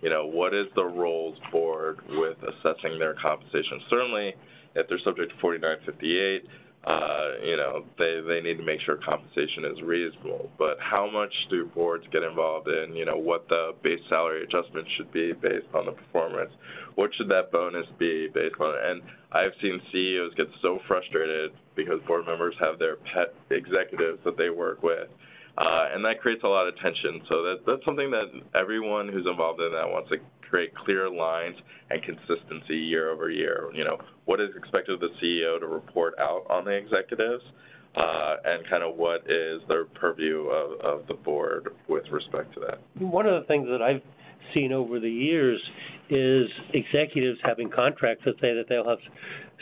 You know, what is the roles board with assessing their compensation? Certainly, if they're subject to forty-nine fifty-eight, Uh, you know, they, they need to make sure compensation is reasonable. But how much do boards get involved in, you know, what the base salary adjustment should be based on the performance? What should that bonus be based on? And I've seen C E Os get so frustrated because board members have their pet executives that they work with. Uh, and that creates a lot of tension. So that, that's something that everyone who's involved in that wants to create clear lines and consistency year over year. You know, what is expected of the C E O to report out on the executives, uh, and kind of what is their purview of, of the board with respect to that. One of the things that I've seen over the years is executives having contracts that say that they'll have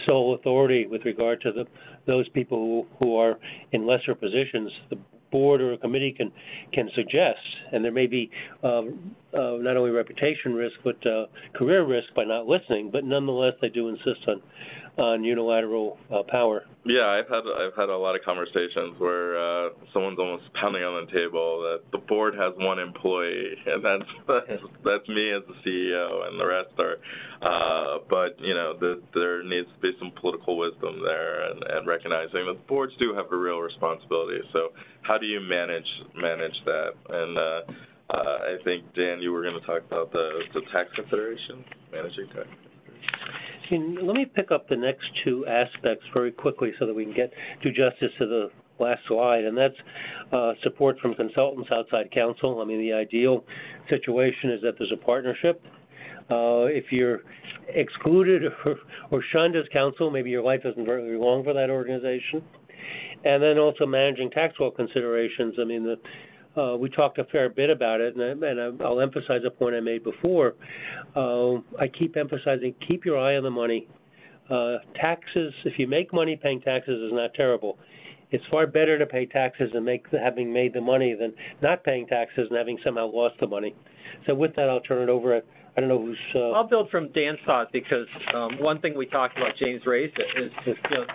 sole authority with regard to the, those people who, who are in lesser positions. The board or a committee can can suggest, and there may be um, uh, not only reputation risk but uh, career risk by not listening. But nonetheless, they do insist on on unilateral uh, power. Yeah, I've had I've had a lot of conversations where uh, someone's almost pounding on the table that the board has one employee, and that's that's, that's me as the C E O, and the rest are. Uh, but you know, the, there needs to be some political wisdom there, and, and recognizing that the boards do have a real responsibility. So how do you manage manage that? And uh, uh, I think, Dan, you were going to talk about the, the tax considerations, managing tax. And let me pick up the next two aspects very quickly so that we can get do justice to the last slide, and that's uh, support from consultants outside counsel. I mean, the ideal situation is that there's a partnership. Uh, if you're excluded or, or shunned as counsel, maybe your life isn't very long for that organization. And then also managing tax law considerations. I mean, the, uh, we talked a fair bit about it, and, I, and I'll emphasize a point I made before. Uh, I keep emphasizing, keep your eye on the money. Uh, taxes, if you make money, paying taxes is not terrible. It's far better to pay taxes and make having made the money than not paying taxes and having somehow lost the money. So with that, I'll turn it over. I don't know who's. Uh, I'll build from Dan's thought because um, one thing we talked about, James raised it, is, is you know,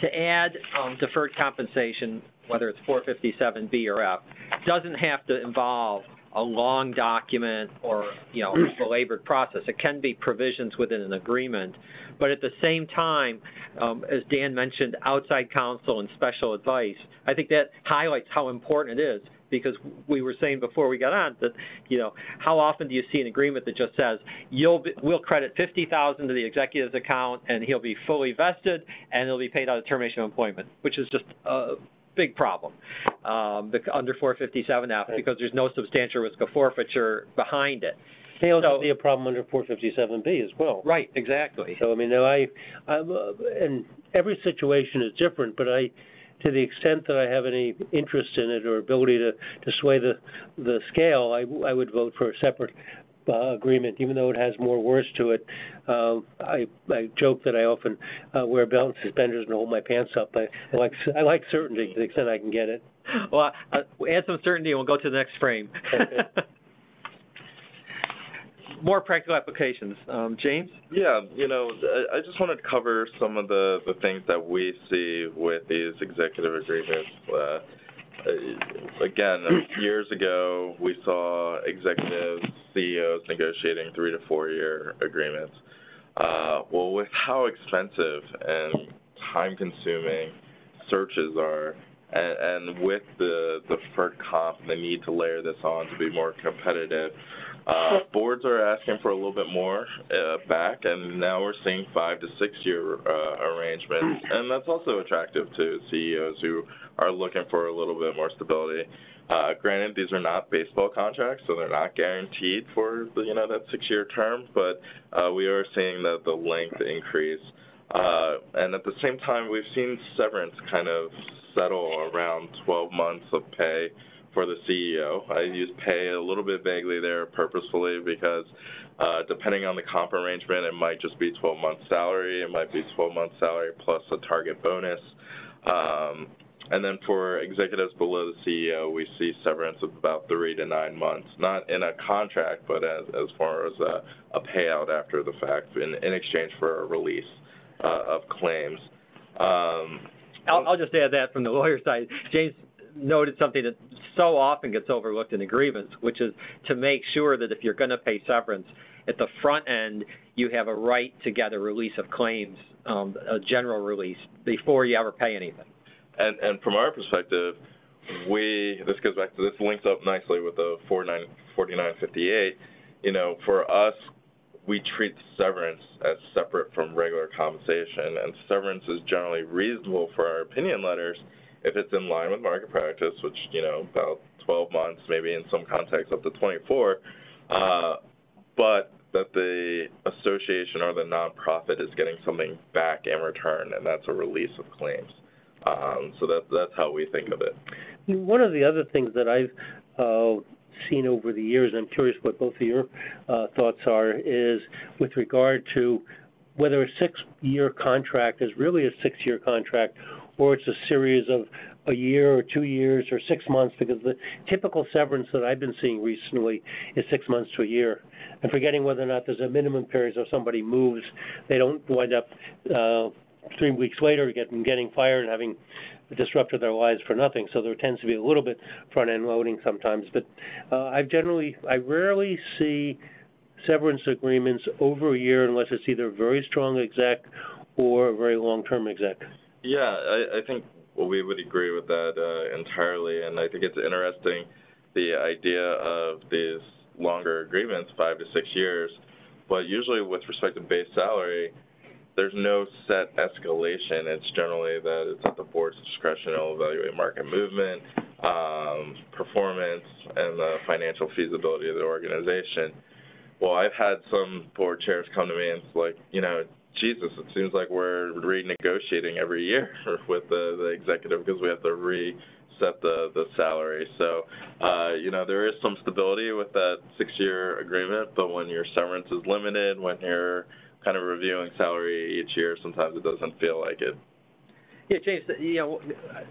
to add um, deferred compensation, whether it's four fifty-seven B or F, doesn't have to involve a long document or, you know, a belabored process. It can be provisions within an agreement. But at the same time, um, as Dan mentioned, outside counsel and special advice, I think that highlights how important it is, because we were saying before we got on that, you know, how often do you see an agreement that just says, you'll be, we'll credit fifty thousand dollars to the executive's account and he'll be fully vested and he'll be paid out of termination of employment, which is just a big problem um, under four fifty-seven F, because there's no substantial risk of forfeiture behind it. It also so, be a problem under four fifty-seven B as well. Right, exactly. So, I mean, now I, I and every situation is different, but I, to the extent that I have any interest in it or ability to, to sway the, the scale, I, I would vote for a separate uh, agreement, even though it has more words to it. Uh, I, I joke that I often uh, wear belt and suspenders and hold my pants up. I, I, like, I like certainty to the extent I can get it. Well, uh, add some certainty and we'll go to the next frame. Okay. More practical applications. Um, James? Yeah, you know, I just wanted to cover some of the, the things that we see with these executive agreements. Uh, again, years ago, we saw executives, C E Os negotiating three to four year agreements. Uh, well, with how expensive and time consuming searches are, and, and with the, the F E R C comp, the need to layer this on to be more competitive, Uh, boards are asking for a little bit more uh, back, and now we're seeing five to six year uh, arrangements, and that's also attractive to C E Os who are looking for a little bit more stability. Uh, granted, these are not baseball contracts, so they're not guaranteed for, you know, that six-year term, but uh, we are seeing that the length increase. Uh, and at the same time, we've seen severance kind of settle around twelve months of pay for the C E O. I use pay a little bit vaguely there purposefully because uh, depending on the comp arrangement, it might just be twelve months salary, it might be twelve months salary plus a target bonus. Um, and then for executives below the C E O, we see severance of about three to nine months, not in a contract, but as, as far as a, a payout after the fact in, in exchange for a release uh, of claims. Um, I'll, I'll just add that from the lawyer side. James noted something that so often gets overlooked in a grievance, which is to make sure that if you're going to pay severance, at the front end, you have a right to get a release of claims, um, a general release, before you ever pay anything. And, and from our perspective, we, this goes back to, this links up nicely with the forty-nine fifty-eight, you know, for us, we treat severance as separate from regular compensation, and severance is generally reasonable for our opinion letters if it's in line with market practice, which, you know, about twelve months, maybe in some contexts up to twenty-four, uh, but that the association or the nonprofit is getting something back in return, and that's a release of claims. Um, so that, that's how we think of it. One of the other things that I've uh, seen over the years, I'm curious what both of your uh, thoughts are, is with regard to whether a six-year contract is really a six-year contract or it's a series of a year or two years or six months, because the typical severance that I've been seeing recently is six months to a year. And forgetting whether or not there's a minimum period, so if somebody moves, they don't wind up uh, three weeks later getting, getting fired and having disrupted their lives for nothing. So there tends to be a little bit front-end loading sometimes. But uh, I generally, I rarely see severance agreements over a year unless it's either a very strong exec or a very long-term exec. Yeah, I, I think we would agree with that uh, entirely, and I think it's interesting the idea of these longer agreements, five to six years, but usually with respect to base salary, there's no set escalation. It's generally that it's at the board's discretion to evaluate market movement, um, performance, and the financial feasibility of the organization. Well, I've had some board chairs come to me and it's like, you know, Jesus, it seems like we're renegotiating every year with the, the executive because we have to reset the, the salary. So, uh, you know, there is some stability with that six-year agreement, but when your severance is limited, when you're kind of reviewing salary each year, sometimes it doesn't feel like it. Yeah, James, you know,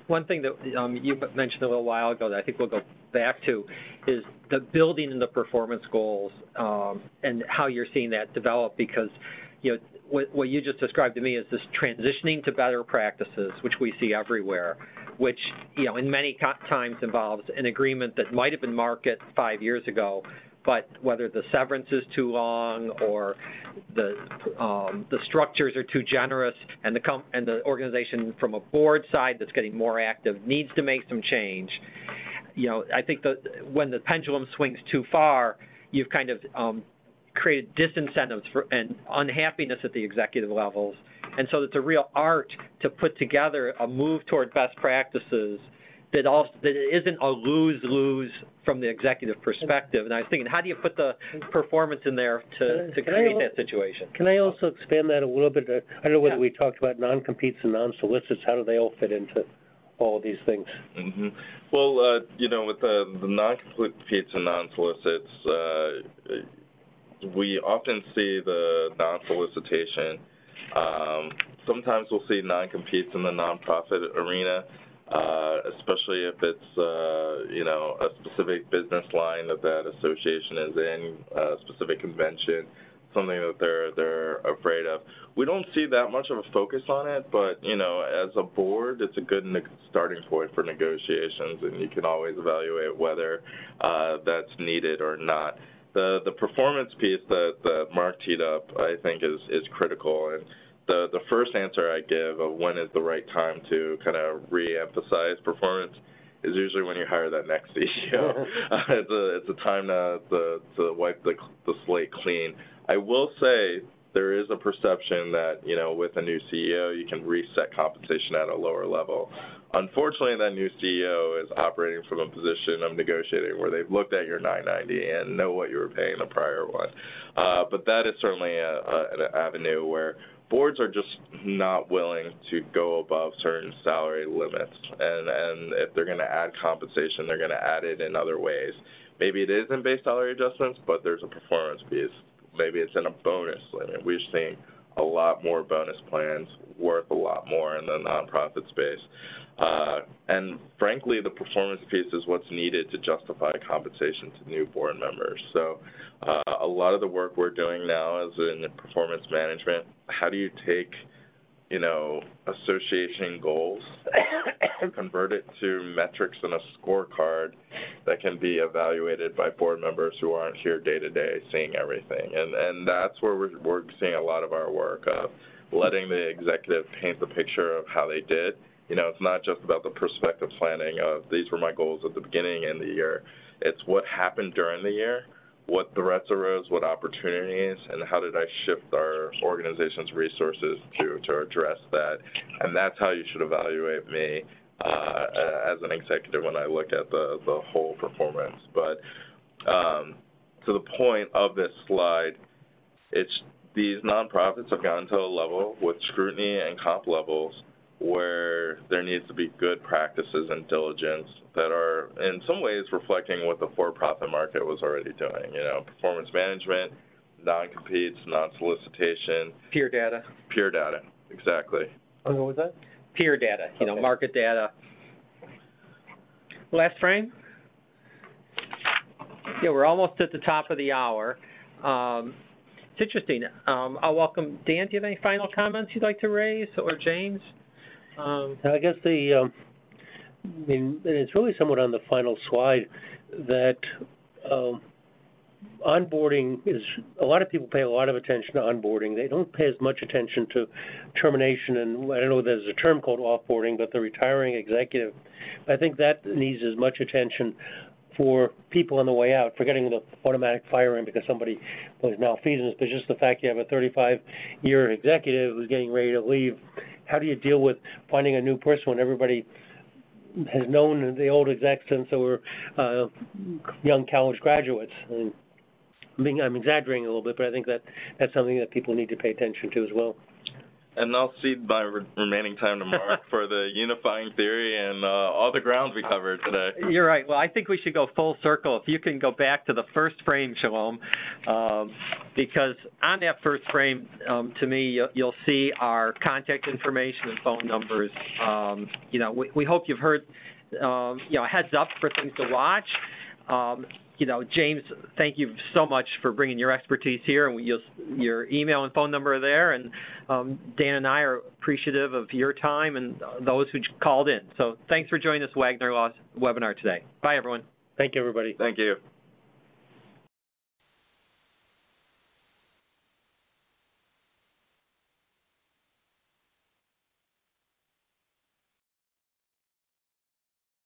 one thing that um, you mentioned a little while ago that I think we'll go back to is the building in the performance goals um, and how you're seeing that develop, because, you know, what, what you just described to me is this transitioning to better practices, which we see everywhere, which, you know, in many times involves an agreement that might have been market five years ago, but whether the severance is too long or the um, the structures are too generous, and the com and the organization from a board side that's getting more active needs to make some change. You know, I think that when the pendulum swings too far, you've kind of um, created disincentives for, and unhappiness at the executive levels, and so it's a real art to put together a move toward best practices that also that isn't a lose-lose from the executive perspective. And I was thinking, how do you put the performance in there to, to create that situation? Can I also expand that a little bit? I don't know whether yeah. we talked about non-competes and non-solicits. How do they all fit into all of these things? Mm-hmm. Well, uh, you know, with the, the non-competes and non-solicits, uh, we often see the non-solicitation. Um, sometimes we'll see non-competes in the nonprofit arena. Uh, especially if it's, uh, you know, a specific business line that that association is in, a specific convention, something that they're they're afraid of. We don't see that much of a focus on it, but, you know, as a board, it's a good ne- starting point for negotiations, and you can always evaluate whether uh, that's needed or not. The the performance piece that, that Mark teed up, I think, is, is critical. And The, the first answer I give of when is the right time to kind of re-emphasize performance is usually when you hire that next C E O. uh, it's, a, it's a time to, to, to wipe the, the slate clean. I will say there is a perception that, you know, with a new C E O, you can reset compensation at a lower level. Unfortunately, that new C E O is operating from a position of negotiating where they've looked at your nine ninety and know what you were paying the prior one. Uh, but that is certainly a, a, an avenue where boards are just not willing to go above certain salary limits. And, and if they're going to add compensation, they're going to add it in other ways. Maybe it isn't base salary adjustments, but there's a performance piece. Maybe it's in a bonus limit. We've seen a lot more bonus plans worth a lot more in the nonprofit space. Uh, and frankly, the performance piece is what's needed to justify compensation to new board members. So uh, a lot of the work we're doing now is in performance management. How do you take, you know, association goals, convert it to metrics and a scorecard that can be evaluated by board members who aren't here day to day seeing everything. And and that's where we're, we're seeing a lot of our work of letting the executive paint the picture of how they did. You know, it's not just about the prospective planning of these were my goals at the beginning of the year. It's what happened during the year, what threats arose, what opportunities, and how did I shift our organization's resources to, to address that. And that's how you should evaluate me uh, as an executive when I look at the, the whole performance. But um, to the point of this slide, it's these nonprofits have gotten to a level with scrutiny and comp levels where there needs to be good practices and diligence that are in some ways reflecting what the for-profit market was already doing. You know, performance management, non-competes, non-solicitation. Peer data. Peer data, exactly. What was that? Peer data, you okay. know, market data. Last frame. Yeah, we're almost at the top of the hour. Um, it's interesting. Um, I'll welcome Dan. Do you have any final comments you'd like to raise, or James? Um, I guess the, um, I mean, it's really somewhat on the final slide that um, onboarding is, a lot of people pay a lot of attention to onboarding. They don't pay as much attention to termination, and I don't know if there's a term called offboarding, but the retiring executive, I think that needs as much attention for people on the way out, forgetting the automatic firing because somebody was malfeasance, but just the fact you have a thirty-five-year executive who's getting ready to leave. How do you deal with finding a new person when everybody has known the old execs since they were uh, young college graduates? And I mean, I'm exaggerating a little bit, but I think that that's something that people need to pay attention to as well. And I'll cede my re remaining time to Mark for the unifying theory and uh, all the ground we covered today. You're right. Well, I think we should go full circle. If you can go back to the first frame, Shalom, um, because on that first frame, um, to me, you'll see our contact information and phone numbers. Um, you know, we, we hope you've heard, um, you know, heads up for things to watch. Um, You know, James, thank you so much for bringing your expertise here, and we, you'll, your email and phone number are there. And um, Dan and I are appreciative of your time and those who called in. So thanks for joining this Wagner Law webinar today. Bye, everyone. Thank you, everybody. Thank you.